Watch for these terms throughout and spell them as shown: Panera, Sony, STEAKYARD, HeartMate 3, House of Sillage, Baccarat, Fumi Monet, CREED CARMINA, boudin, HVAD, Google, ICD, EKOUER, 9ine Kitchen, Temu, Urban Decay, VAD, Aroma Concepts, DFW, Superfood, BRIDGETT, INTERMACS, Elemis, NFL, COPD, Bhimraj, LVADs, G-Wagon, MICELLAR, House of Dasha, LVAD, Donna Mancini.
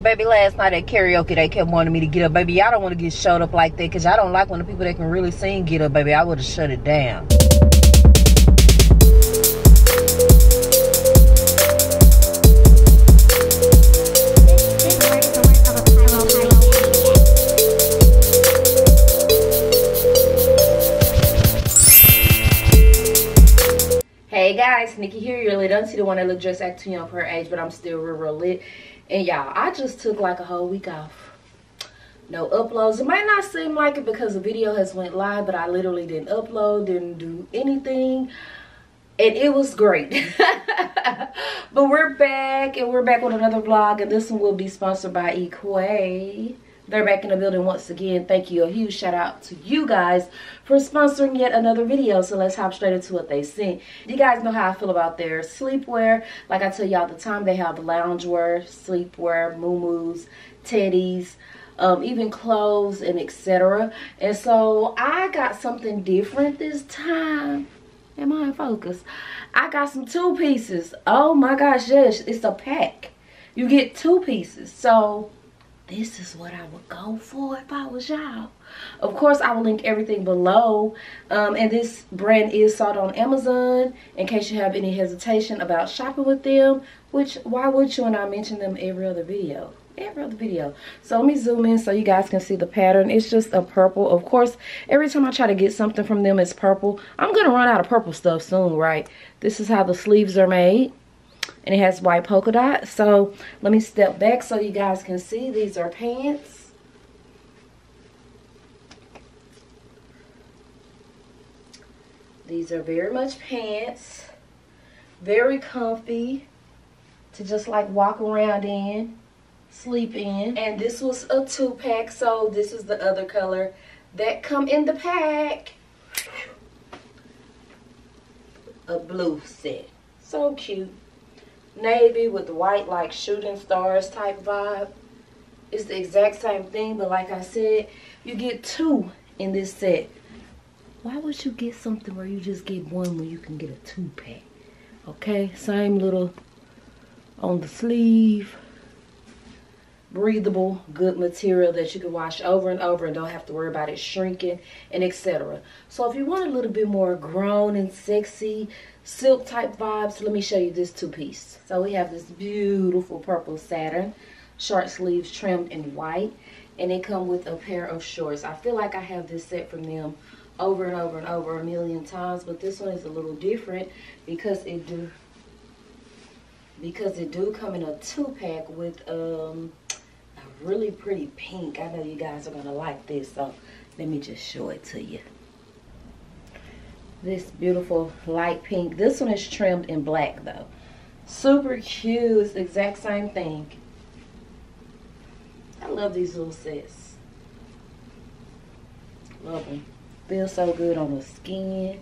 Baby, last night at karaoke, they kept wanting me to get up. Baby, y'all don't want to get showed up like that because y'all don't like when the people that can really sing get up, baby. I would have shut it down. Hey guys, Nikki here. You're lit. I don't see the one that look just act too young for her age, but I'm still real lit. And y'all, I just took like a whole week off. No uploads. It might not seem like it because the video has went live, but I literally didn't upload, didn't do anything. And it was great. But we're back, and we're back with another vlog. And this one will be sponsored by EKOUER. They're back in the building once again. Thank you. A huge shout out to you guys for sponsoring yet another video. So let's hop straight into what they sent. You guys know how I feel about their sleepwear. Like I tell y'all all the time, they have the loungewear, sleepwear, muumuus, teddies, even clothes and etc. And so I got something different this time. Am I in focus? I got some two pieces. Oh my gosh, yes, it's a pack. You get two pieces. So this is what I would go for if I was y'all. Of course, I will link everything below. And this brand is sold on Amazon in case you have any hesitation about shopping with them, which why would you? And I mention them every other video. So let me zoom in so you guys can see the pattern. It's just a purple. Of course, every time I try to get something from them, it's purple. I'm going to run out of purple stuff soon, right? This is how the sleeves are made. And it has white polka dots. So let me step back so you guys can see. These are pants. These are very much pants. Very comfy to just like walk around in, sleep in. And this was a 2-pack, so this is the other color that come in the pack. A blue set. So cute. Navy with white, like shooting stars type vibe. It's the exact same thing, but like I said, you get two in this set. Why would you get something where you just get one when you can get a 2-pack? Okay, same little on the sleeve, breathable, good material that you can wash over and over and don't have to worry about it shrinking and etc. So if you want a little bit more grown and sexy silk type vibes, let me show you this 2-piece. So we have this beautiful purple satin, short sleeves trimmed in white, and they come with a pair of shorts. I feel like I have this set from them over and over and over a million times, but this one is a little different because it do come in a 2-pack with a really pretty pink. I know you guys are gonna like this, so let me just show it to you. This beautiful light pink. This one is trimmed in black though. Super cute. It's the exact same thing. I love these little sets. Love them. Feels so good on the skin.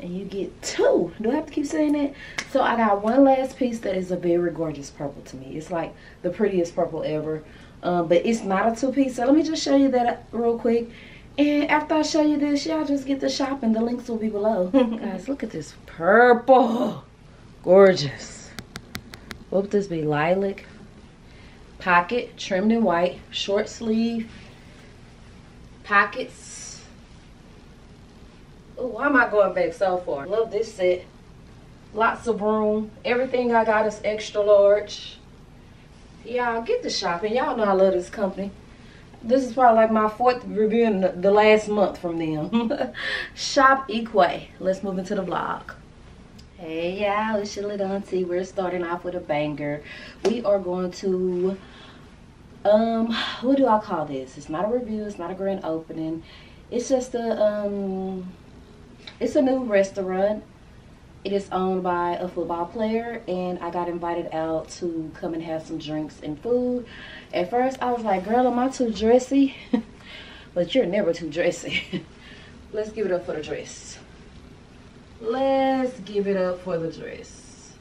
And you get two. Do I have to keep saying that? So I got one last piece that is a very gorgeous purple to me. It's like the prettiest purple ever. But it's not a 2-piece. So let me just show you that real quick. And after I show you this, y'all just get to shopping. The links will be below. Guys, look at this purple. Gorgeous. What would this be? Lilac. Pocket, trimmed in white. Short sleeve. Pockets. Oh, why am I going back so far? Love this set. Lots of room. Everything I got is extra large. Y'all get to shopping. Y'all know I love this company. This is probably like my 4th review in the last month from them. Shop EKOUER. Let's move into the vlog. Hey y'all, it's your little auntie. We're starting off with a banger. We are going to, what do I call this? It's not a review. It's not a grand opening. It's just a, it's a new restaurant. It is owned by a football player, and I got invited out to come and have some drinks and food. At first, I was like, girl, am I too dressy? But you're never too dressy. Let's give it up for the dress. Let's give it up for the dress.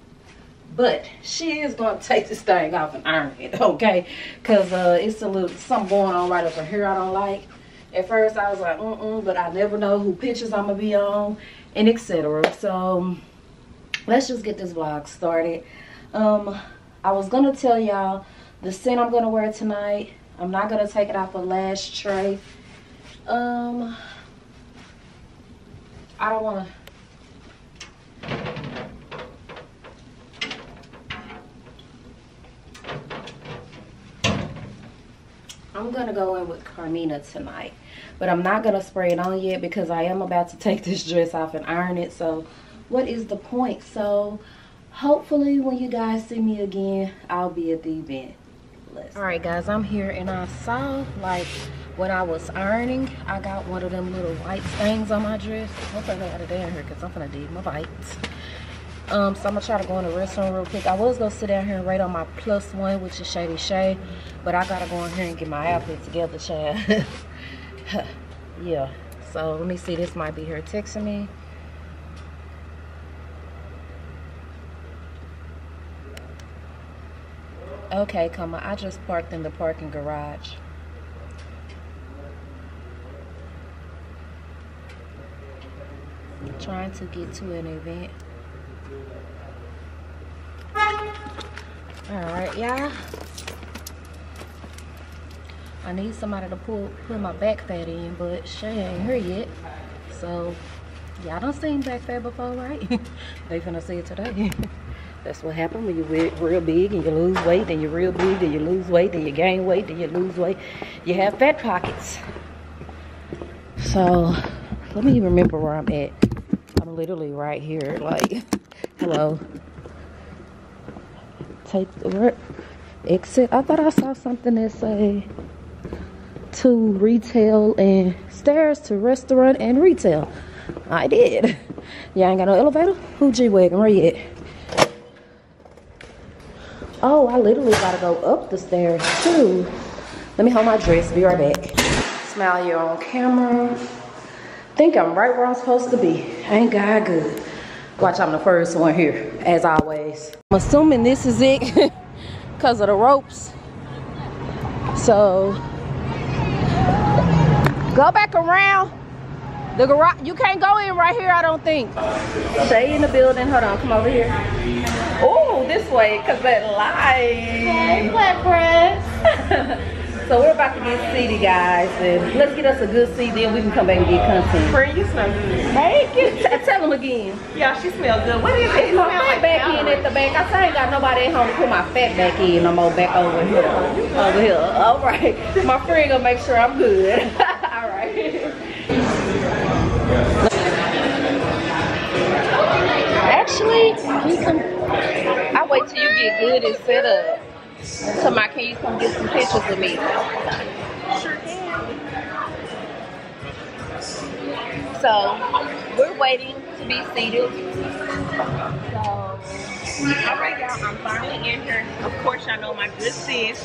But she is going to take this thing off and iron it, okay? Because it's a little something going on right up her hair I don't like. At first, I was like, but I never know who pictures I'm going to be on and etc. So, let's just get this vlog started. I was going to tell y'all the scent I'm gonna wear tonight. I'm not gonna take it off the lash tray. I don't wanna. I'm gonna go in with Carmina tonight, but I'm not gonna spray it on yet because I am about to take this dress off and iron it, so what is the point? So hopefully when you guys see me again, I'll be at the event. All right guys, I'm here, and I saw, like, when I was ironing, I got one of them little white stains on my dress. Hope I got it down here because I'm gonna dig my bites. So I'm gonna try to go in the restroom real quick. I was gonna sit down here and rate on my +1, which is Shady Shay, but I gotta go in here and get my outfit together, child. Yeah, so let me see, this might be her texting me. Okay, comma, I just parked in the parking garage. I'm trying to get to an event. All right, y'all. I need somebody to put my back fat in, but Shay ain't here yet. So, y'all done seen back fat before, right? They finna see it today. That's what happened when you get real big and you lose weight, then you're real big, then you lose weight, then you gain weight, then you lose weight. You have fat pockets. So, let me remember where I'm at. I'm literally right here, like, hello. Take the word exit. I thought I saw something that say to retail and stairs to restaurant and retail. I did. Y'all ain't got no elevator? Who G-Wagon? Where you at? Oh, I literally gotta go up the stairs too. Let me hold my dress, be right back. Smile, you're on camera. Think I'm right where I'm supposed to be. Ain't God good? Watch, I'm the first one here, as always. I'm assuming this is it because of the ropes. So, go back around the garage. You can't go in right here, I don't think. Shay in the building. Hold on, come over here. Oh, this way, because that light. Hey, so we're about to get seated, guys. And let's get us a good seat, then we can come back and get content. Free, you smell good. Thank you. Tell them again. Yeah, she smells good. What is it? It's my fat back in at the back. I say I ain't got nobody at home to put my fat back in no more. Back over here. Over here. All right. My friend gonna make sure I'm good. All right. Actually, you can. I wait till you get good and set up. Come on, can you come get some pictures of me? Sure can. So, we're waiting to be seated. So, all right, y'all, I'm finally in here. Of course, y'all know my good sis.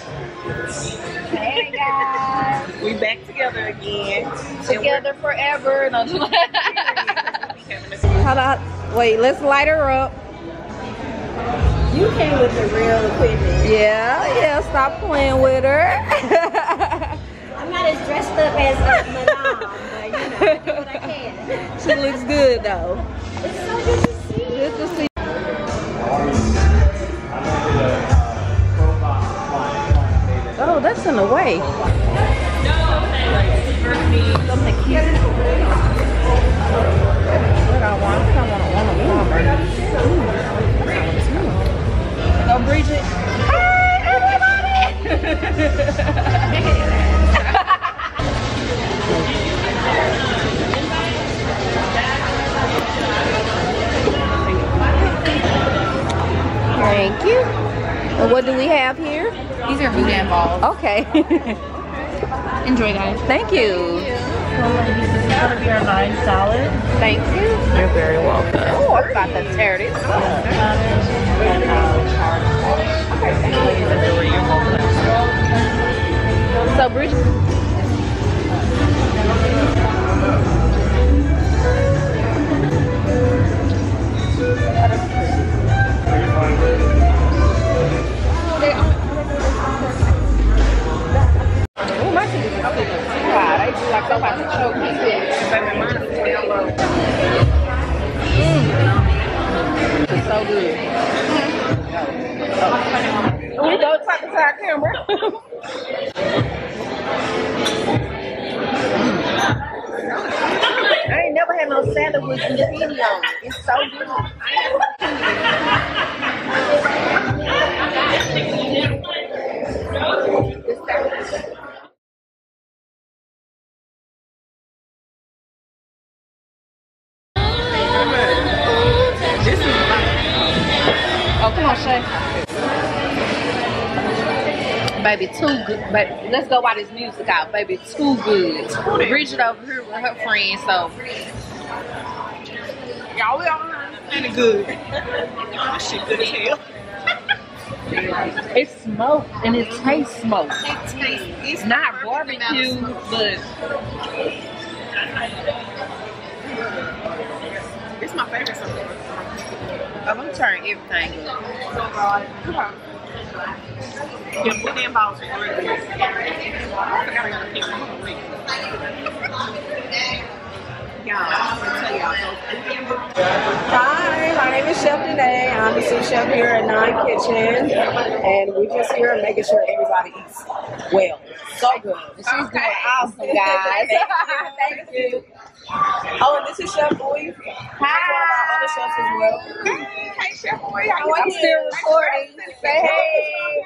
Hey, guys. We back together again. Together forever. No, hold on. Wait, let's light her up. You came with the real equipment. Yeah, stop playing with her. I'm not as dressed up as my mom, but you know, I do what I can. She looks good though. It's so good to see you. Good to see you. Oh, that's in the way. Oh, Bridget. Hi, everybody! Thank you. And what do we have here? These are boudin balls. Okay. Enjoy, guys. Thank you. This is going to be our vine salad. Thank you. You're very welcome. Oh, I'm about to tear this up. So, oh, my teeth is clean. God, I feel like somebody choked me. It's so good. Oh, don't talk to our camera. It's medium. It's so good. Oh, come on, Shay. Baby, too good. But let's go while this music out. Baby, too good. Bridget over here with her friends, so. Y'all, we all understand it good. Oh, shit, good as hell. It's smoke and it tastes smoke. It's not barbecue, but. It's my favorite so far. I'm gonna turn everything up. Yeah, put them balls in Hi, my name is Chef Danae. I'm the sous chef here at 9ine Kitchen, and we're just here making sure everybody eats well. So good. She's doing awesome, guys. Thank you. Oh, and this is Chef Boy. Hi. Other chefs as well. Hey, Chef Boy. I'm still recording. Say hey.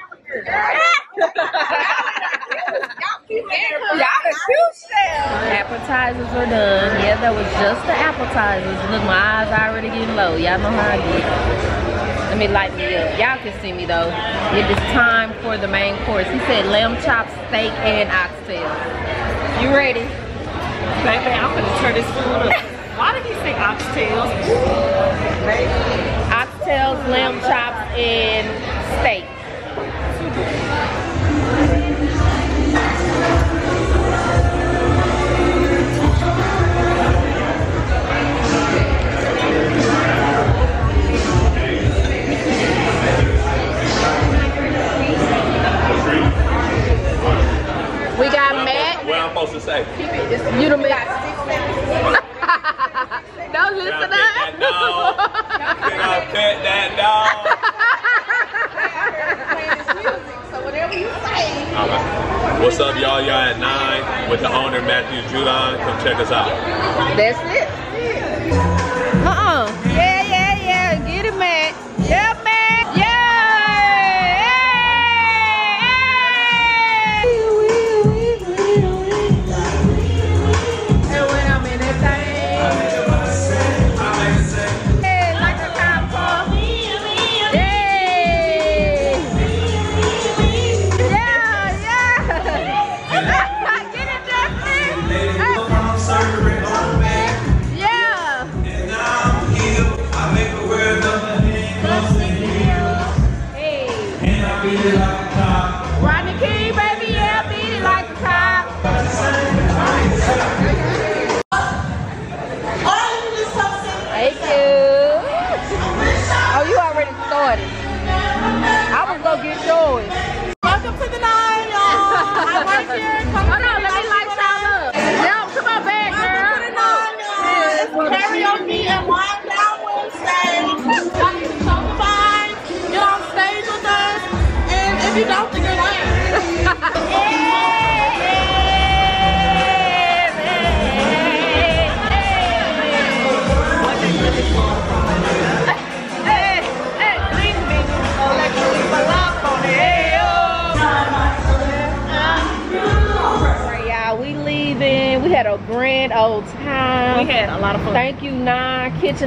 Appetizers are done. Yeah, that was just the appetizers. Look, my eyes are already getting low. Y'all know how I get. Let me light me up. Y'all can see me though. It is time for the main course. He said lamb chops, steak, and oxtail. You ready? Baby, I'm gonna turn this food up. Why did he say oxtails? Oxtails, lamb chops, and steak. We got Matt. What I'm supposed to say? You the man. Don't listen to that. Cut that dog. So whatever you say. All right. What's up, y'all? Y'all at 9ine with the owner, Matthew Judon. Come check us out. That's it. Yeah, yeah, yeah. Get it, Matt. Yeah, Matt.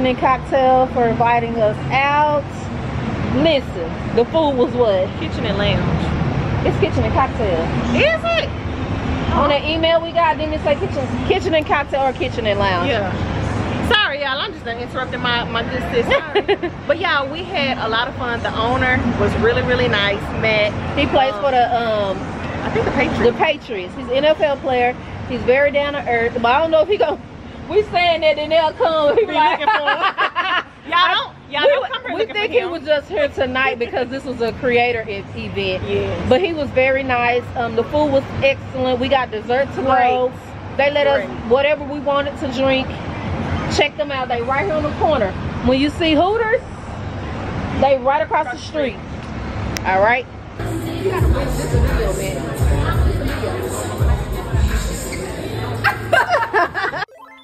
And Cocktail for inviting us out. Listen, the food was what? Kitchen and Lounge. It's Kitchen and Cocktail. Is it? On that email we got, didn't it say kitchen and Cocktail or Kitchen and Lounge? Yeah. Sorry, y'all. I'm just interrupting my good sis. But y'all, we had a lot of fun. The owner was really, really nice. Matt. He plays for the I think the Patriots. The Patriots. He's an NFL player. He's very down to earth. But I don't know if he go. We saying that and they'll come. Be like, looking for y'all don't come here looking for him. We think he was just here tonight because this was a creator event. Yes. But he was very nice. The food was excellent. We got dessert to go. They let us whatever we wanted to drink. Check them out. They right here on the corner. When you see Hooters, they right across the street. All right. You gotta win this a little bit.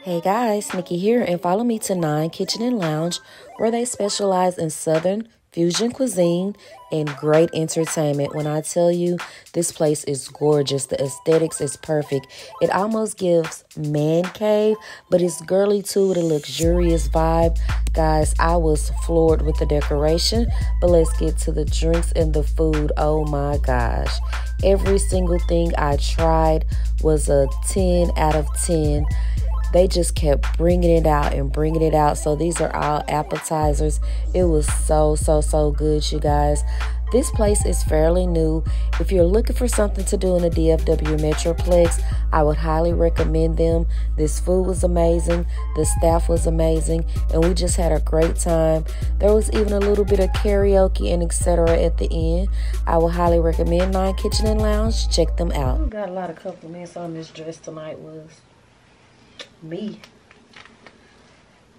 Hey Hey guys, Nikki here, and follow me to 9ine Kitchen and Lounge, where they specialize in Southern fusion cuisine and great entertainment. When I tell you, this place is gorgeous. The aesthetics is perfect. It almost gives man cave, but it's girly too with a luxurious vibe. Guys, I was floored with the decoration, but let's get to the drinks and the food. Oh my gosh. Every single thing I tried was a 10 out of 10. They just kept bringing it out and bringing it out. So these are all appetizers. It was so good, you guys. This place is fairly new. If you're looking for something to do in the DFW Metroplex, I would highly recommend them. This food was amazing. The staff was amazing. And we just had a great time. There was even a little bit of karaoke and etc. at the end. I would highly recommend 9ine Kitchen and Lounge. Check them out. We got a lot of compliments on this dress tonight was me.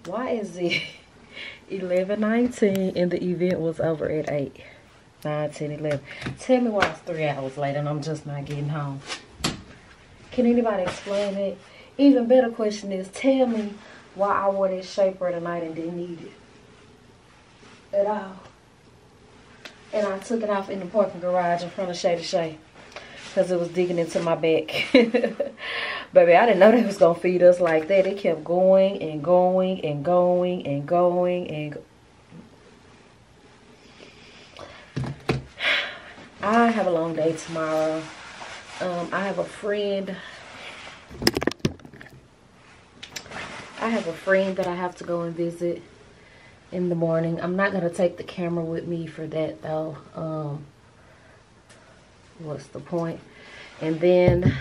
Why is it 11:19 and the event was over at 8, 9, 10, 11? Tell me why it's 3 hours late and I'm just not getting home. Can anybody explain it? Even better question is, tell me why I wore this shaper tonight and didn't need it at all. And I took it off in the parking garage in front of Shay to Shay, because it was digging into my back. Baby, I didn't know they was gonna feed us like that. They kept going and going and going and going and I have a long day tomorrow. I have a friend that I have to go and visit in the morning. I'm not gonna take the camera with me for that though. What's the point? And then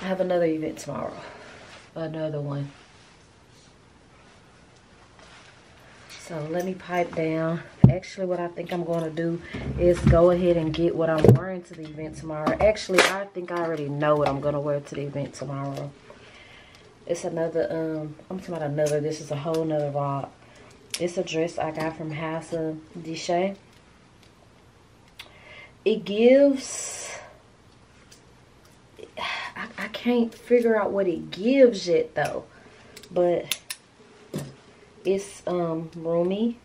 I have another event tomorrow. Another one. So let me pipe down. Actually, what I think I'm going to do is go ahead and get what I'm wearing to the event tomorrow. Actually, I think I already know what I'm going to wear to the event tomorrow. It's another, I'm talking about another. This is a whole nother vibe. It's a dress I got from House of Dasha. It gives, I can't figure out what it gives yet though, but it's roomy,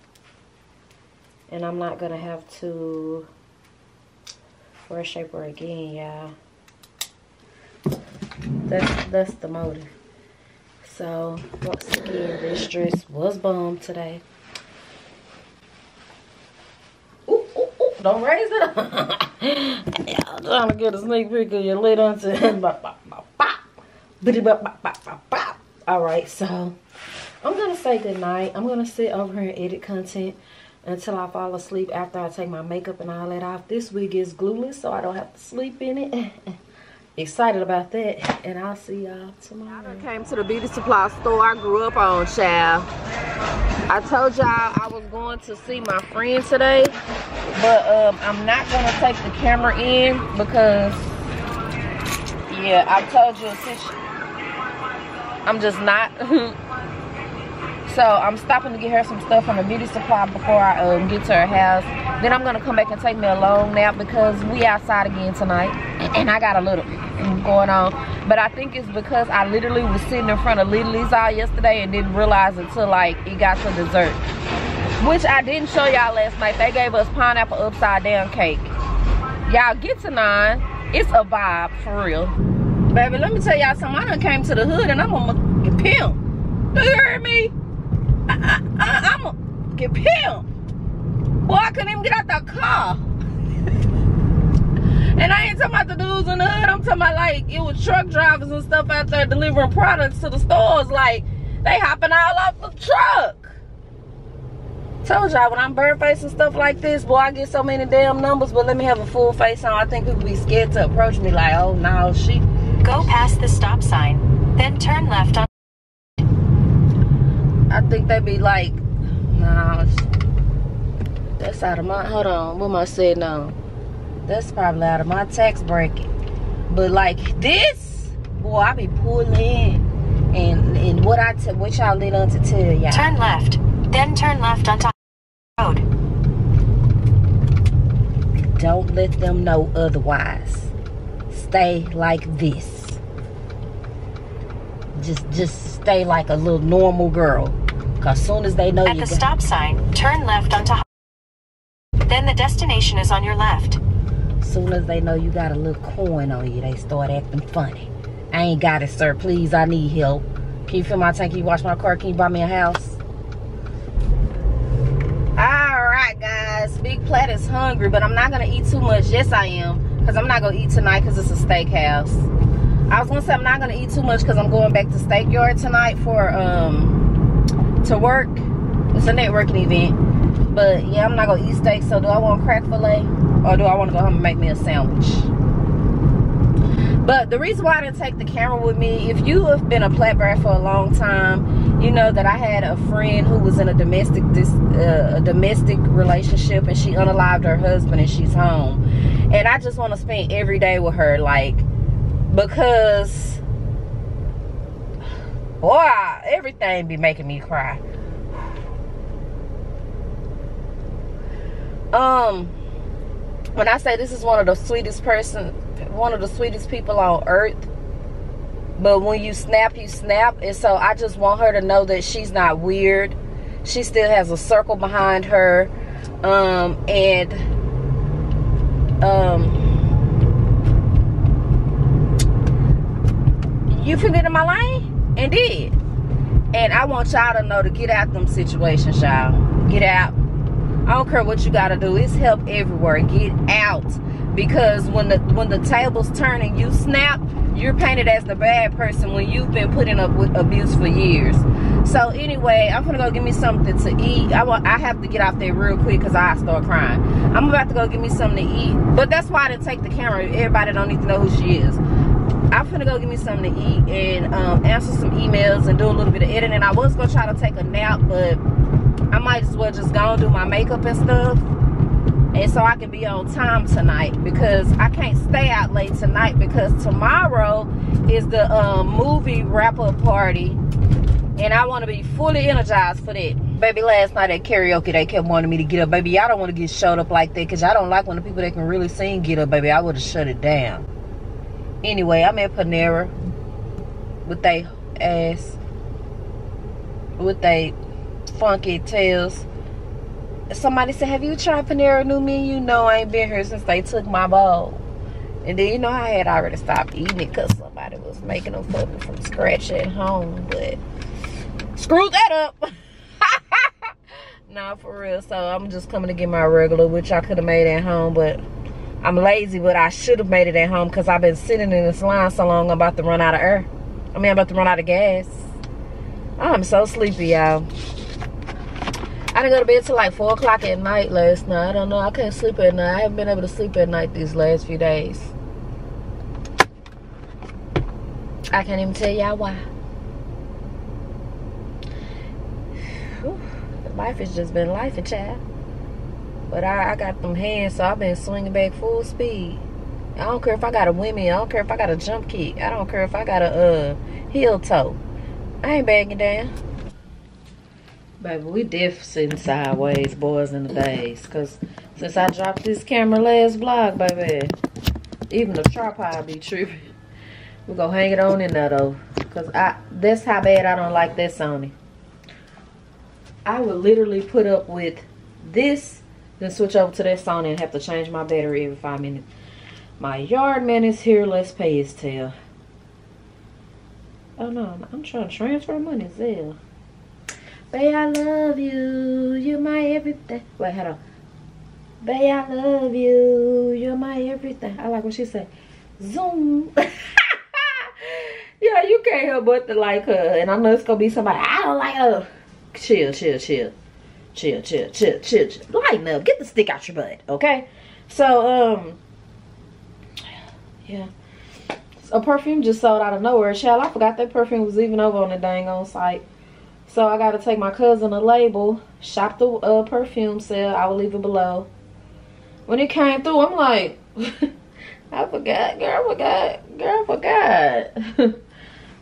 and I'm not gonna have to wear a shaper again, y'all. That's the motive. So once again, this dress was bomb today. Don't raise it up. Yeah, I'm trying to get a sneak peek of your lid onto it. Alright, so I'm going to say goodnight. I'm going to sit over here and edit content until I fall asleep after I take my makeup and all that off. This wig is glueless, so I don't have to sleep in it. Excited about that. And I'll see y'all tomorrow. I came to the beauty supply store I grew up on, child. I told y'all I was going to see my friend today, but I'm not going to take the camera in because, yeah, I told you, I'm just not. So I'm stopping to get her some stuff from the beauty supply before I get to her house. Then I'm going to come back and take me a long nap because we outside again tonight, and I got a little going on. But I think it's because I literally was sitting in front of Lily's all yesterday and didn't realize until like it got to dessert, which I didn't show y'all last night. They gave us pineapple upside down cake. Y'all get to 9ine. It's a vibe for real. Baby, let me tell y'all something. I done came to the hood and I'm gonna get pimped. Do you hear me? I'm gonna get pimped. Boy, I couldn't even get out the car. And I ain't talking about the dudes in the hood. I'm talking about like it was truck drivers and stuff out there delivering products to the stores. Like they hopping all off the truck. Told y'all when I'm bird face and stuff like this, boy, I get so many damn numbers. But let me have a full face on. I think people be scared to approach me. Like, oh no, she. Go past the stop sign, then turn left on. I think they be like, nah, that's out of my. Hold on, what am I saying now? That's probably out of my tax bracket. But like this, boy, I be pulling in. And what y'all lit on to tell y'all. Turn left, then turn left on top of the road. Don't let them know otherwise. Stay like this. just stay like a little normal girl. Cause as soon as they know you at the stop sign, turn left onto. Then the destination is on your left. As soon as they know you got a little coin on you, they start acting funny. I ain't got it, sir. Please, I need help. Can you fill my tank? Can you wash my car? Can you buy me a house? Alright, guys. Big Plat is hungry, but I'm not going to eat too much. Yes, I am. Because I'm not going to eat tonight because it's a steakhouse. I was going to say I'm not going to eat too much because I'm going back to STEAKYARD tonight for, to work. It's a networking event. But, yeah, I'm not going to eat steak. So, do I want crack filet? Or do I want to go home and make me a sandwich? But the reason why I didn't take the camera with me, if you have been a Plattbird for a long time, you know that I had a friend who was in a domestic relationship, and she unalived her husband and she's home. And I just want to spend every day with her, like, because, boy, everything be making me cry. When I say this is one of the sweetest people on earth, but when you snap, you snap. And so I just want her to know that she's not weird. She still has a circle behind her. You can get in my lane and did. And I want y'all to know to get out them situations, y'all. Get out. I don't care what you gotta do. It's help everywhere. Get out. Because when the tables turn and you snap, you're painted as the bad person when you've been putting up with abuse for years. So anyway, I'm gonna go get me something to eat. I have to get out there real quick because I start crying. I'm about to go get me something to eat. But that's why I didn't take the camera. Everybody don't need to know who she is. I'm gonna go get me something to eat and answer some emails and do a little bit of editing. I was gonna try to take a nap, but I might as well just go and do my makeup and stuff, and so I can be on time tonight, because I can't stay out late tonight, because tomorrow is the movie wrap-up party, and I want to be fully energized for that. Baby, last night at karaoke, they kept wanting me to get up. Baby, y'all don't want to get showed up like that, because y'all don't like when the people that can really sing get up. Baby, I would have shut it down. Anyway, I'm at Panera with they ass, with they funky tails. Somebody said, have you tried Panera new menu? No, I ain't been here since they took my bowl. And then, you know, I had already stopped eating it because somebody was making them fucking from scratch at home, but screw that up. Nah, for real. So I'm just coming to get my regular, which I could have made at home, but I'm lazy. But I should have made it at home because I've been sitting in this line so long, I'm about to run out of air. I mean, I'm about to run out of gas. I'm so sleepy, y'all. I didn't go to bed till like 4 o'clock at night last night. I don't know. I can't sleep at night. I haven't been able to sleep at night these last few days. I can't even tell y'all why. Whew. Life has just been life, a child. But I got them hands, so I've been swinging back full speed. I don't care if I got a windmill. I don't care if I got a jump kick. I don't care if I got a heel toe. I ain't backing down. Baby, we deaf sitting sideways, boys in the days. Because since I dropped this camera last vlog, baby, even the tripod be tripping. We're going to hang it on in there, though. Because that's how bad I don't like that Sony. I would literally put up with this, then switch over to that Sony and have to change my battery every 5 minutes. My yard man is here. Let's pay his tail. Oh, no. I'm trying to transfer money, Zell. Bae, I love you, you're my everything. Wait, hold on. Bae, I love you, you're my everything. I like what she said. Zoom. Yeah, you can't help but to like her. And I know it's going to be somebody, I don't like her. Chill, chill, chill. Chill, chill, chill, chill, chill. Lighten up. Get the stick out your butt, okay? So, yeah. A perfume just sold out of nowhere. Child, I forgot that perfume was even over on the dang on site. So I got to take my cousin a label, shop the perfume sale. I will leave it below. When it came through, I'm like, I forgot, girl, forgot, girl, forgot.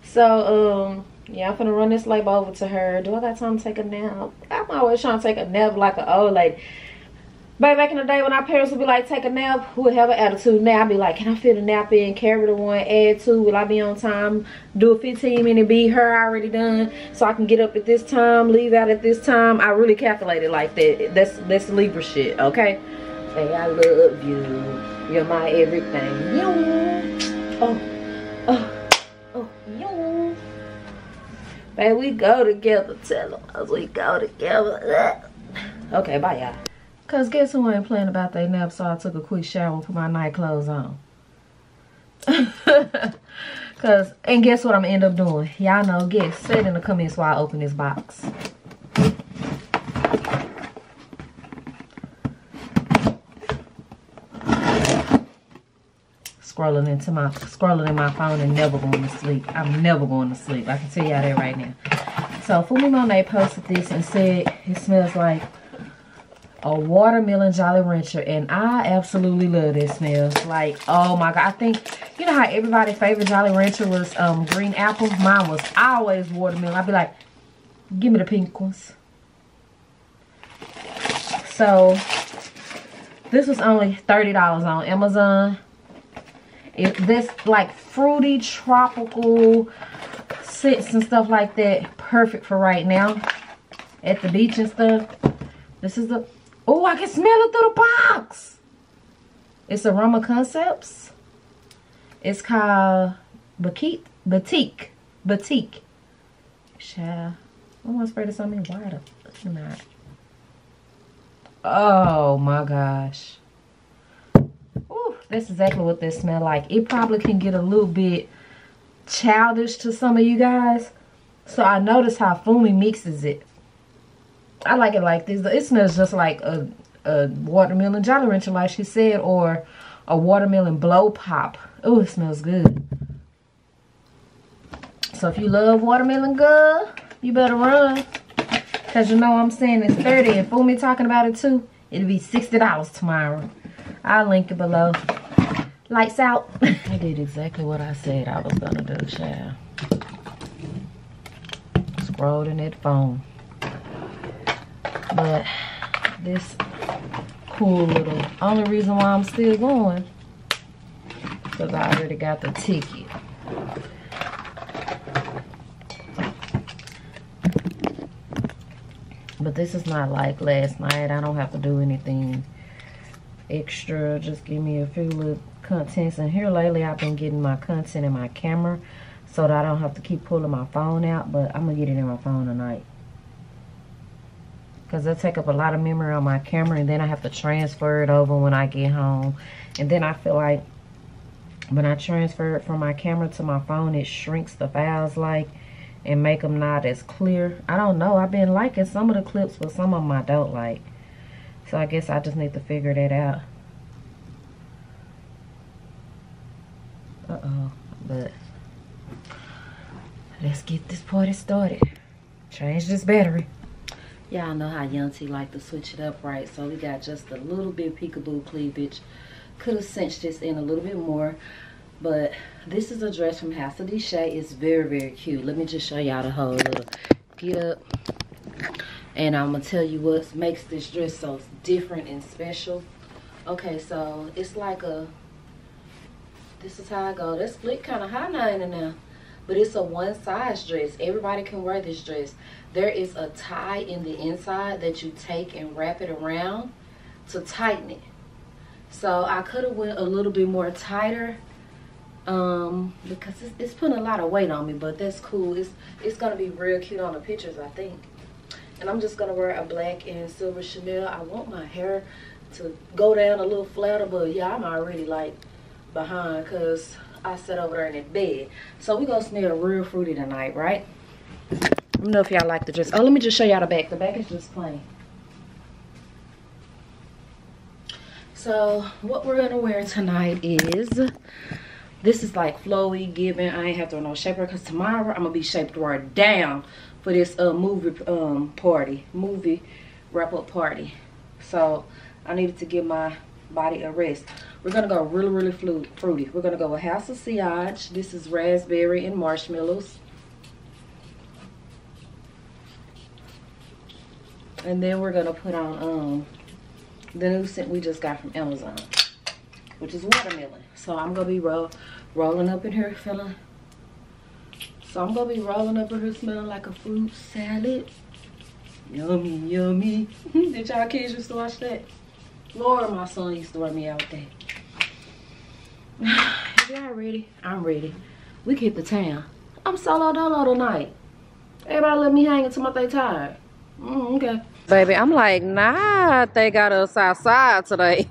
So, yeah, I'm finna run this label over to her. Do I got time to take a nap? I'm always trying to take a nap like an old lady. But back in the day when our parents would be like, take a nap, we would have an attitude. Now I'd be like, can I fit a nap in, carry the one, add two, will I be on time, do a 15-minute beat, her already done, so I can get up at this time, leave out at this time. I really calculated like that. That's Libra shit, okay? Hey, I love you. You're my everything. Yeah. Oh, yeah. Babe, we go together, tell them, as we go together. Okay, bye, y'all. Cause guess who ain't playing about their nap, so I took a quick shower and put my night clothes on. Cause, and guess what I'm gonna end up doing? Y'all know, guess. Say it in the comments while I open this box. Scrolling in my phone and never going to sleep. I'm never going to sleep. I can tell y'all that right now. So Fumi Monet posted this and said it smells like a watermelon Jolly Rancher, and I absolutely love this smell. Like, oh my god, I think, you know how everybody's favorite Jolly Rancher was green apple? Mine was always watermelon. I'd be like, give me the pink ones. So this was only $30 on Amazon. This like fruity tropical scents and stuff like that, perfect for right now at the beach and stuff. This is the, oh, I can smell it through the box. It's Aroma Concepts. It's called Batik. Shall I want to spray this on me? Why the fuck not? Oh my gosh. Ooh, that's exactly what this smell like. It probably can get a little bit childish to some of you guys. So I noticed how Fumi mixes it. I like it like this. It smells just like a watermelon Jolly Rancher, like she said, or a watermelon blow pop. Oh, it smells good. So if you love watermelon, girl, you better run. Because you know I'm saying it's $30, and Fumi talking about it too. It'll be $60 tomorrow. I'll link it below. Lights out. I did exactly what I said I was going to do, child. Scrolled in that phone. But this cool little, only reason why I'm still going because I already got the ticket. But this is not like last night. I don't have to do anything extra. Just give me a few little contents. And here lately I've been getting my content in my camera so that I don't have to keep pulling my phone out. But I'm going to get it in my phone tonight. Because I take up a lot of memory on my camera, and then I have to transfer it over when I get home. And then I feel like when I transfer it from my camera to my phone, it shrinks the files like and make them not as clear. I don't know. I've been liking some of the clips, but some of them I don't like. So I guess I just need to figure that out. Uh-oh. But let's get this party started. Change this battery. Y'all know how Young T like to switch it up, right? So we got just a little bit peekaboo cleavage. Could have cinched this in a little bit more. But this is a dress from House of Dasha. It's very, very cute. Let me just show y'all the whole little get up. And I'm going to tell you what makes this dress so different and special. Okay, so it's like a... This is how I go. That's split kind of high now in and now. But it's a one size dress. Everybody can wear this dress. There is a tie in the inside that you take and wrap it around to tighten it. So I could have went a little bit more tighter because it's putting a lot of weight on me, but that's cool. It's gonna be real cute on the pictures, I think. And I'm just gonna wear a black and silver Chanel. I want my hair to go down a little flatter, but yeah, I'm already like behind because I sat over there in that bed. So we're gonna smell real fruity tonight, right? I don't know if y'all like the dress. Oh, let me just show y'all the back. The back is just plain. So what we're gonna wear tonight is, this is like flowy giving. I ain't have to wear no shaper because tomorrow I'm gonna be shaped right down for this movie party, movie wrap-up party. So I needed to give my body a rest. We're gonna go really, really fruity. We're gonna go with House of Sillage. This is raspberry and marshmallows. And then we're gonna put on the new scent we just got from Amazon, which is watermelon. So I'm gonna be rolling up in here feeling. So I'm gonna be rolling up in here smelling like a fruit salad. Yummy, yummy. Did y'all kids used to watch that? Lord, my son used to wear me out with that. Y'all ready? I'm ready. We hit the town. I'm solo dolo tonight. Everybody let me hang until my they tired. Okay. Baby, I'm like, nah, they got us outside today.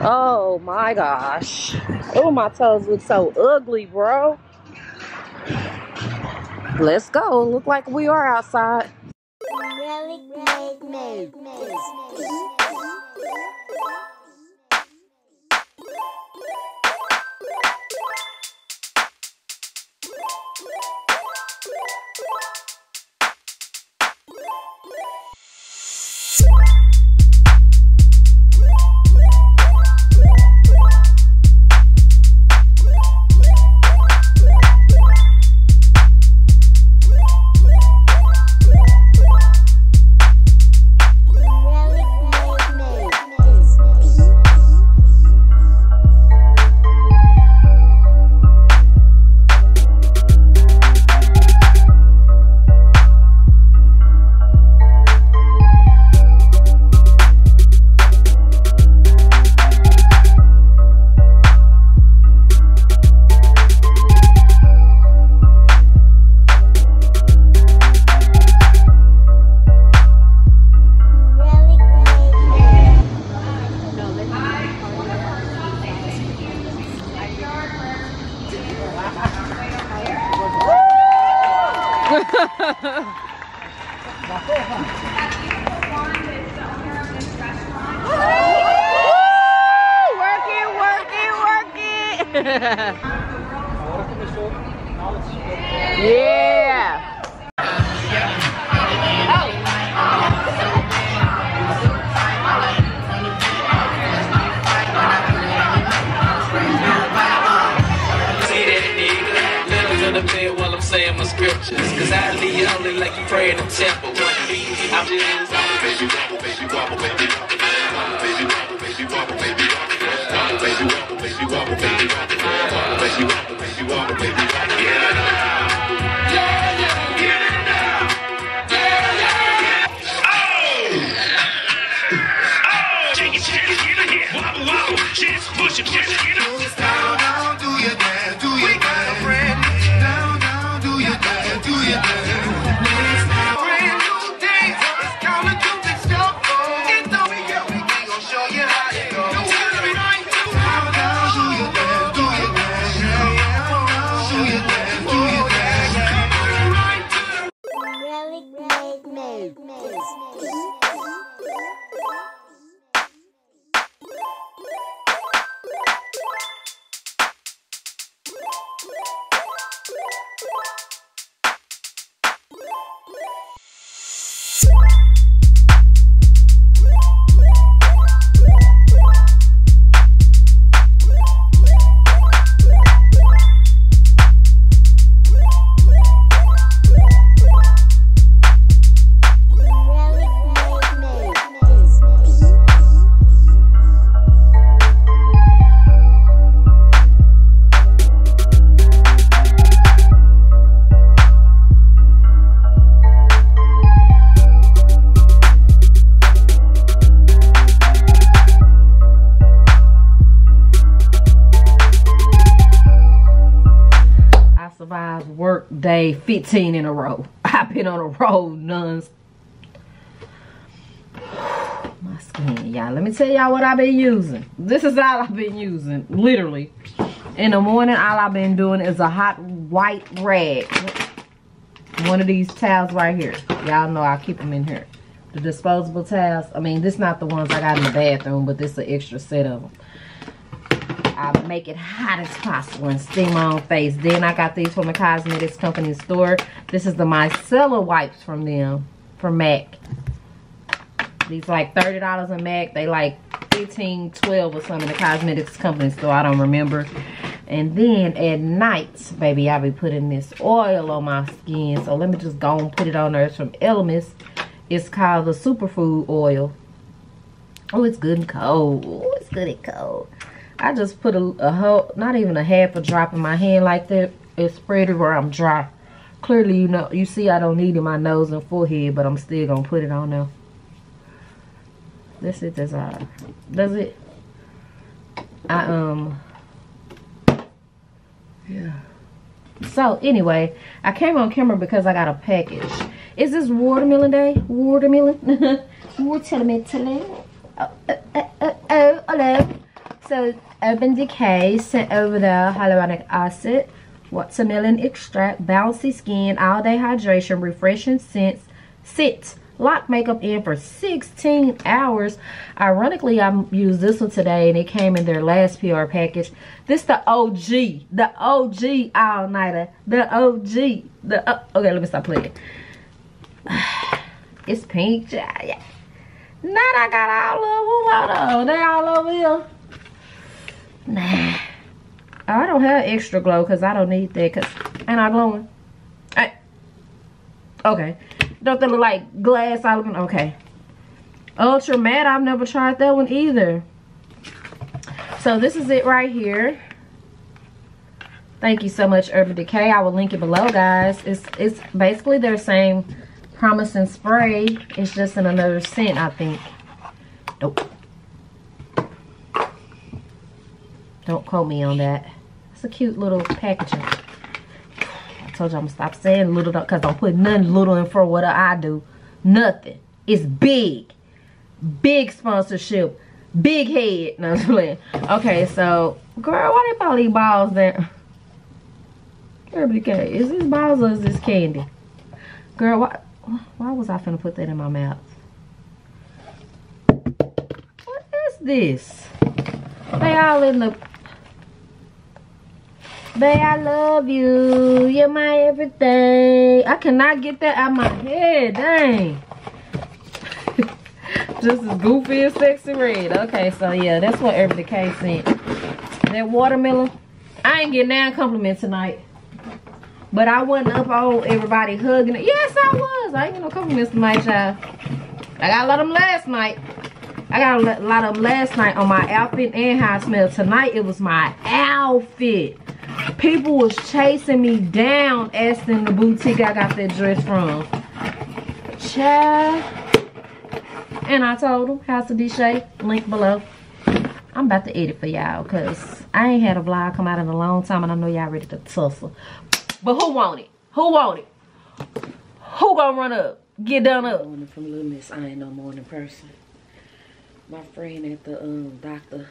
Oh my gosh. Oh, my toes look so ugly, bro. Let's go. Look like we are outside. Work day 15 in a row. I've been on a roll, nuns. My skin, y'all. Let me tell y'all what I've been using. This is all I've been using, literally. In the morning, all I've been doing is a hot white rag. One of these towels right here. Y'all know I keep them in here. The disposable towels. I mean, this is not the ones I got in the bathroom, but this is an extra set of them. I make it hot as possible and steam my own face. Then I got these from the cosmetics company store. This is the micellar wipes from them, from MAC. These like $30 a MAC. They like $15, $12 or something in the cosmetics company store. I don't remember. And then at night, baby, I be putting this oil on my skin. So let me just go and put it on there. It's from Elemis. It's called the Superfood oil. Oh, it's good and cold. Oh, it's good and cold. I just put a whole, not even a half a drop in my hand like that. It spread it where I'm dry. Clearly, you know, you see I don't need it in my nose and forehead, but I'm still going to put it on there. That's it, that's all. That's it. Yeah. So, anyway, I came on camera because I got a package. Is this watermelon day? Watermelon? Watermelon. Oh, hello. So, Urban Decay sent over the hyaluronic acid, watermelon extract, bouncy skin, all day hydration, refreshing scents, lock makeup in for 16 hours. Ironically, I used this one today and it came in their last PR package. This the OG. The OG all-nighter. The OG. The okay, let me stop playing. It's pink. Yeah. Now that I got all of them. They all over here. Nah. I don't have extra glow because I don't need that because ain't I glowing? I, okay. Don't they look like glass? Okay. Ultra Matte. I've never tried that one either. So this is it right here. Thank you so much, Urban Decay. I will link it below, guys. It's basically their same promising spray. It's just in another scent, I think. Nope. Don't quote me on that. It's a cute little packaging. I told you I'm gonna stop saying little because don't put nothing little in for what I do. Nothing. It's big. Big sponsorship. Big head. No, I'm playing. Okay, so girl, why they probably balls there? Okay, is this balls or is this candy? Girl, why was I finna put that in my mouth? What is this? They all in the. Babe, I love you. You're my everything. I cannot get that out of my head. Dang. Just as goofy as sexy red. Okay, so yeah, that's what Urban Decay sent. That watermelon. I ain't getting that compliment tonight. But I wasn't up on everybody hugging it. Yes, I was. I ain't getting no compliments tonight, y'all. I got a lot of them last night. I got a lot of them last night on my outfit and how I smelled. Tonight, it was my outfit. People was chasing me down, asking the boutique I got that dress from. Child. And I told them, House of Dasha, link below. I'm about to edit for y'all, because I ain't had a vlog come out in a long time, and I know y'all ready to tussle. But who want it? Who want it? Who gonna run up? Get done up? Good morning from Elemis. I ain't no morning person. My friend at the doctor.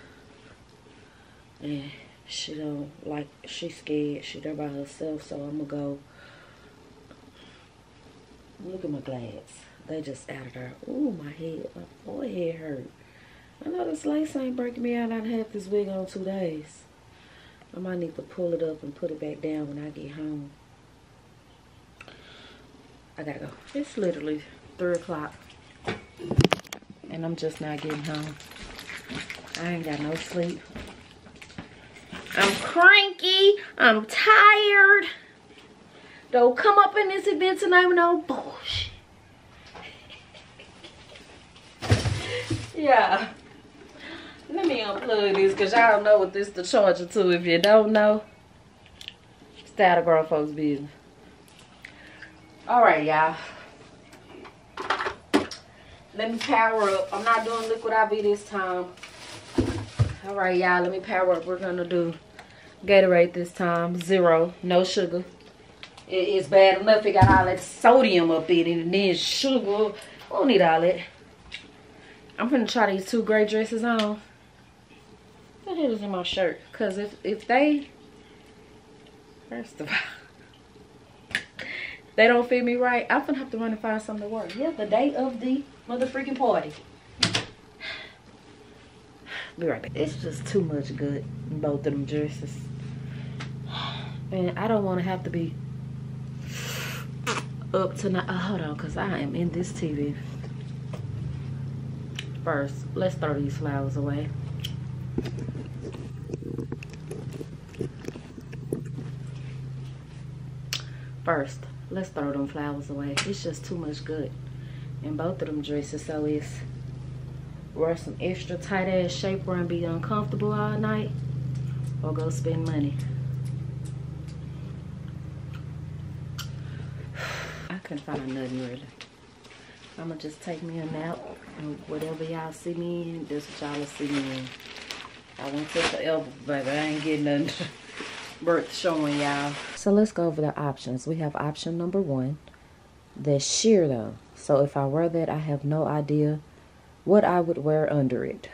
And she don't like, she's scared. She there by herself, so I'm gonna go. Look at my glass. They just out of there. Ooh, my head, my forehead hurt. I know this lace ain't breaking me out. I'd have this wig on 2 days. I might need to pull it up and put it back down when I get home. I gotta go. It's literally 3 o'clock. And I'm just not getting home. I ain't got no sleep. I'm cranky. I'm tired. Don't come up in this event tonight with no bullshit. Yeah. Let me unplug this because y'all don't know what this is the charger to. If you don't know, it's out of grown folks' business. Alright, y'all. Let me power up. I'm not doing liquid IV this time. Alright, y'all. Let me power up. We're going to do Gatorade this time. Zero. No sugar. It's bad enough. It got all that sodium up in it. And then sugar. We don't need all that. I'm going to try these two gray dresses on. What the hell is in my shirt? Because if they... First of all... They don't fit me right. I'm going to have to run and find something to wear. Yeah, the day of the motherfreaking party. Be right back. It's just too much good in both of them dresses. And I don't want to have to be up tonight. Oh, hold on, because I am in this TV. First, let's throw these flowers away. First, let's throw them flowers away. It's just too much good in both of them dresses. So it's wear some extra tight ass shapewear and be uncomfortable all night, or go spend money. I couldn't find nothing really. I'm gonna just take me a nap, and whatever y'all see me in, that's what y'all will see me in. I went to the elbow, baby. I ain't getting nothing worth showing y'all. So let's go over the options. We have option number one, the sheer though. So if I wear that, I have no idea what I would wear under it.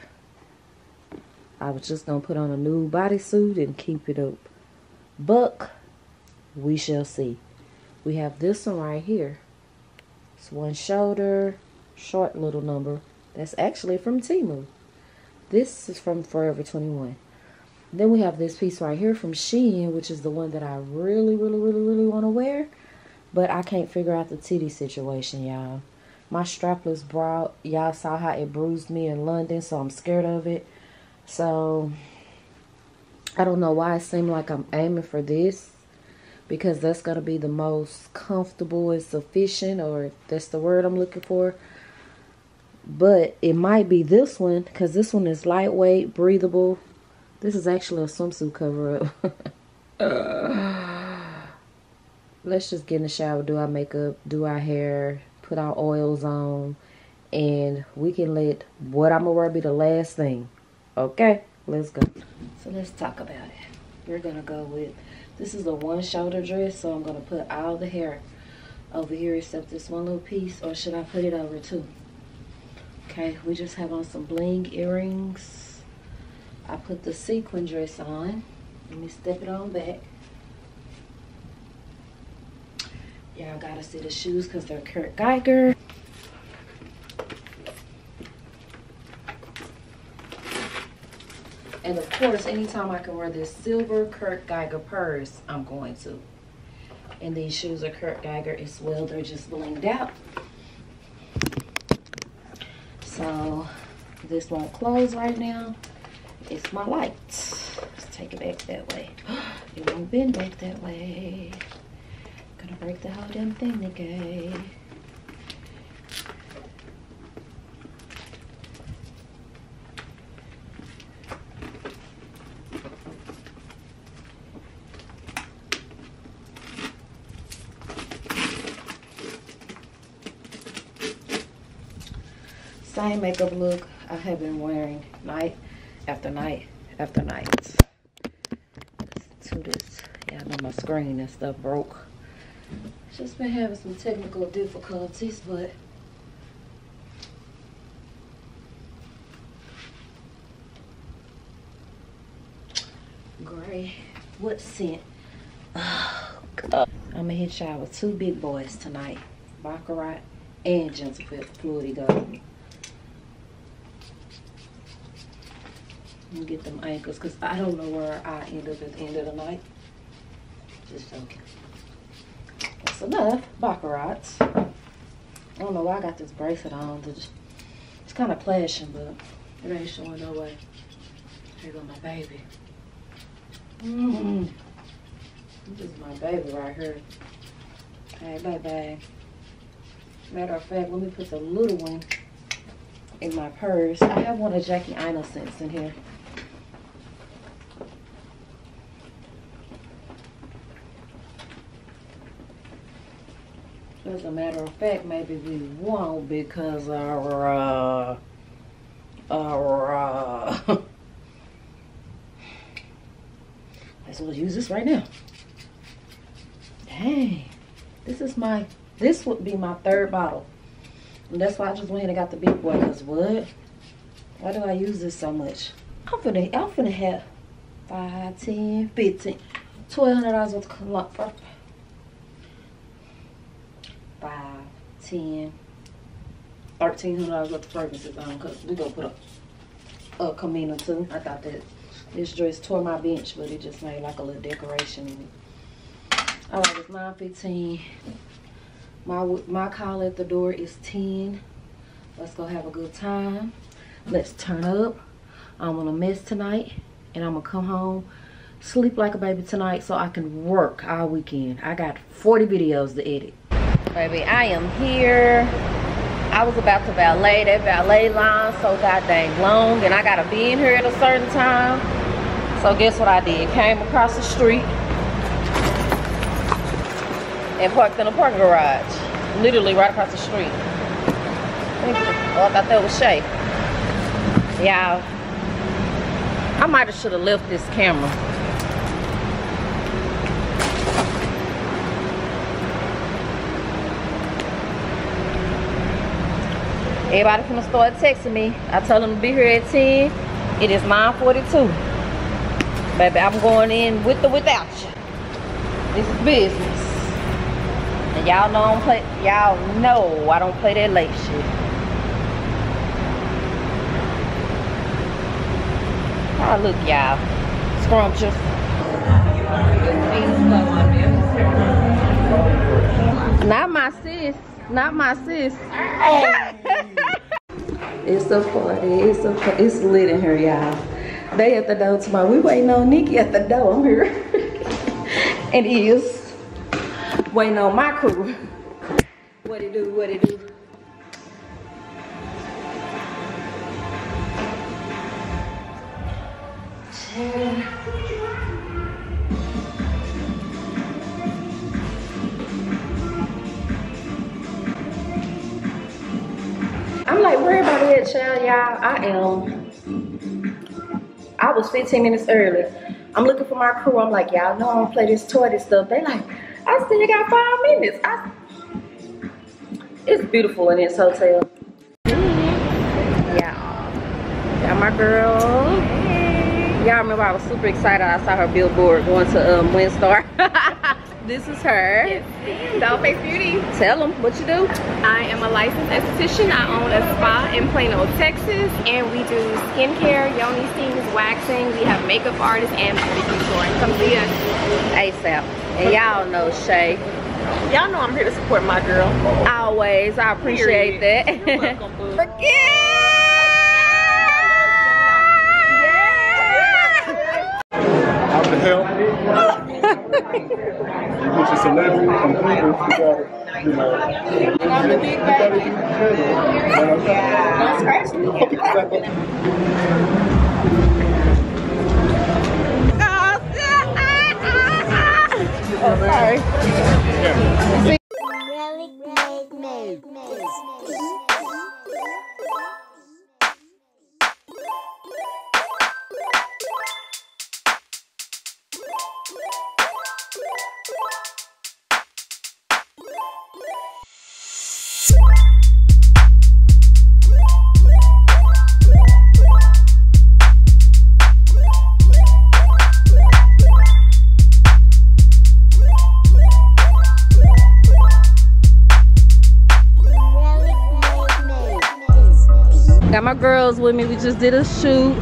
I was just gonna put on a new bodysuit and keep it up. Buck, we shall see. We have this one right here. It's one shoulder, short little number. That's actually from TEMU. This is from Forever 21. Then we have this piece right here from SHAY, which is the one that I really want to wear. But I can't figure out the titty situation, y'all. My strapless bra, y'all saw how it bruised me in London, so I'm scared of it. So, I don't know why it seemed like I'm aiming for this, because that's going to be the most comfortable and sufficient, or if that's the word I'm looking for. But it might be this one, because this one is lightweight, breathable. This is actually a swimsuit cover-up. Let's just get in the shower, do our makeup, do our hair, put our oils on, and we can let what I'm gonna wear be the last thing. Okay, let's go. So let's talk about it. We're gonna go with, this is a one shoulder dress, so I'm gonna put all the hair over here except this one little piece, or should I put it over too? Okay, we just have on some bling earrings. I put the sequin dress on. Let me step it on back. Y'all gotta see the shoes because they're Kurt Geiger. And of course, anytime I can wear this silver Kurt Geiger purse, I'm going to. And these shoes are Kurt Geiger as well. They're just blinged out. So this won't close right now. It's my light. Let's take it back that way. It won't bend back that way. Gonna break the whole damn thing again. Same makeup look I have been wearing night after night after night. Let's do this. Yeah, I know my screen and stuff broke. Just been having some technical difficulties, but gray, what scent? Oh, God. I'm gonna hit y'all with two big boys tonight, Baccarat and Gentle Fluidity Gold. I'm gonna get them ankles because I don't know where I end up at the end of the night. Just joking. Enough Baccarat. I don't know why I got this bracelet on. It's kind of flashing, but it ain't showing no way. Here go my baby. This is my baby right here. Hey, baby. Matter of fact, let me put the little one in my purse. I have one of Jackie Innocent's in here. As a matter of fact, maybe we won't because our let's use this right now. Dang, this would be my third bottle, and that's why I just went and got the big boy. Cause what? Why do I use this so much? I'm finna have 5, 10, 15, $1,200 worth of cologne. 10, $1,300 worth of fragrances on because we gonna put a Camino too. I thought that this dress tore my bench, but it just made like a little decoration in it. All right, it's 9:15. My call at the door is 10. Let's go have a good time. Let's turn up. I'm gonna mess tonight, and I'm gonna come home, sleep like a baby tonight, so I can work all weekend. I got 40 videos to edit. Baby, I am here. I was about to valet. That valet line so goddamn long, and I gotta be in here at a certain time. So guess what I did? Came across the street and parked in a parking garage, literally right across the street. Oh, I thought that was SHAY. Y'all, I might have should have left this camera. Everybody from the store texting me. I told them to be here at 10. It is 9:42. Baby, I'm going in with or without you. This is business. And y'all know I don't play, y'all know I don't play that late shit. Oh, look, y'all. Scrumptious. Not my sis. Not my sis. It's a party. It's lit in here, y'all. They at the door tomorrow. We waiting on Nikki at the door. I'm here. And is waiting on my crew. What it do? What it do? I'm like, where everybody at, child? Y'all, I was 15 minutes early. I'm looking for my crew. I'm like, y'all know I don't play this toy stuff. They like, I still got 5 minutes. It's beautiful in this hotel. Yeah, got my girl. Y'all remember I was super excited. I saw her billboard going to Windstar. This is her. Yes. Doll Face Beauty. Tell them what you do. I am a licensed esthetician. I own a spa in Plano, Texas. And we do skincare, yoni steams, waxing. We have makeup artists and manicure. Come see us. ASAP. And y'all know SHAY. Y'all know I'm here to support my girl. Always. I appreciate that. You're welcome, boo. Forget. Help. You put your celebrity on Google, you gotta, you know, you gotta use the channel. Don't scratch me. Oh, sorry. Yeah. Got my girls with me. We just did a shoot.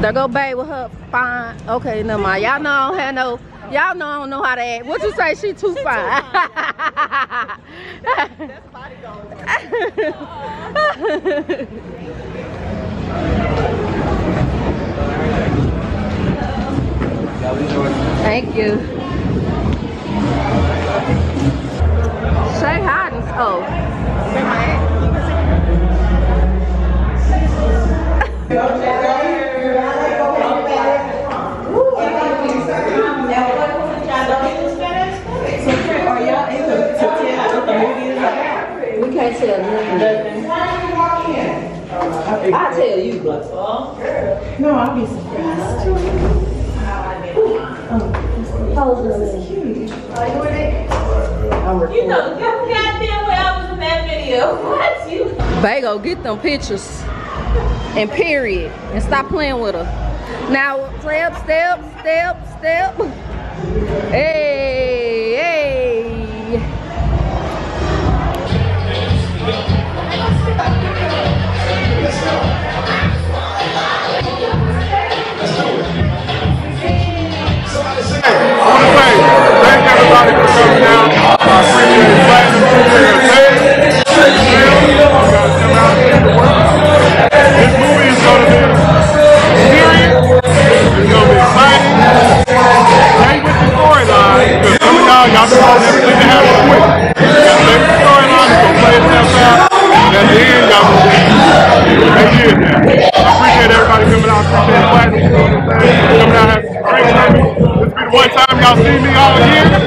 There go babe with her fine. Okay, never mind. Y'all know I don't have no. Y'all know I don't know how to act. What you say? She too fine. That's body goals. Thank you. SHAY Hiding. Oh. We can't tell nothing. I tell you, but no, I'll be surprised. Oh, this is cute. You know, goddamn way I was in that video. What you? Bago, get them pictures. And period. And stop playing with her. Now, step, step, step, step. Hey, hey. I want to thank everybody for coming down. I appreciate the class. This movie is going to be serious, it's going to be exciting, stay with the storyline, because some of y'all been on everything that happened quick. Stay with the storyline, it's going to play itself out, and y'all see me all year. Get your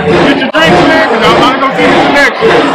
drinks in, because y'all about to go see me the next year.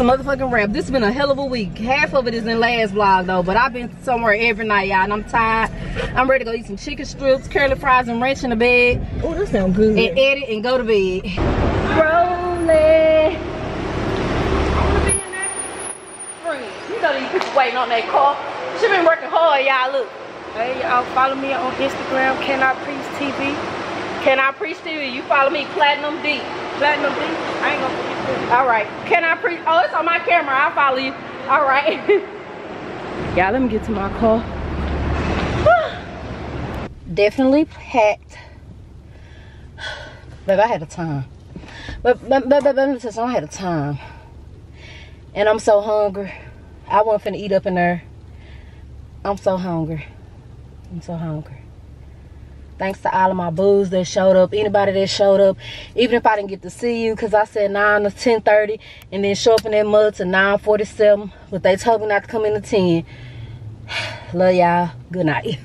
Motherfucking wrap. This has been a hell of a week. Half of it is in last vlog though, but I've been somewhere every night, y'all, and I'm tired. I'm ready to go eat some chicken strips, curly fries, and ranch in the bed. Oh, that sounds good. And edit and go to bed. Rolling. I want to be in that room. You know these people waiting on that car. She been working hard, y'all. Look. Hey, y'all, follow me on Instagram. Can I Preach TV? Can I Preach TV? You follow me, Platinum D. Platinum D. I ain't gonna forget. All right, Can I Preach? Oh, it's on my camera. I'll follow you. All right. Y'all, let me get to my car. Definitely packed. Babe, I had a time. But let me tell you, I had a time. And I'm so hungry. I wasn't finna eat up in there. I'm so hungry. I'm so hungry. Thanks to all of my boos that showed up, anybody that showed up, even if I didn't get to see you, because I said 9 to 10:30 and then show up in that mud to 9:47, but they told me not to come in to 10. Love y'all. Good night.